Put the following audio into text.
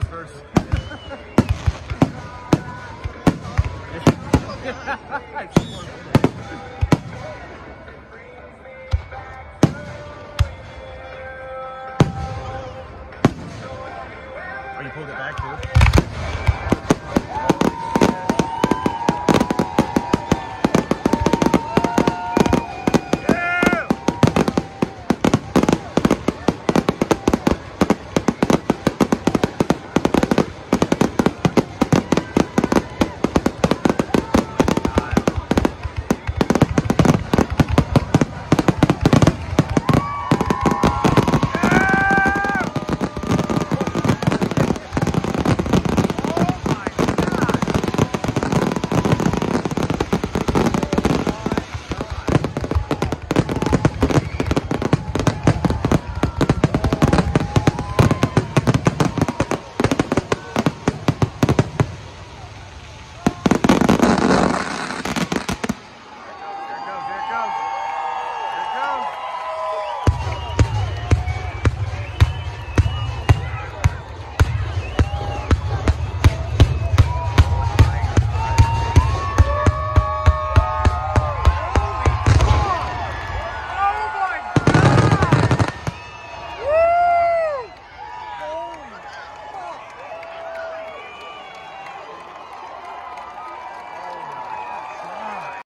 first verse. Oh, you pulled it back, too?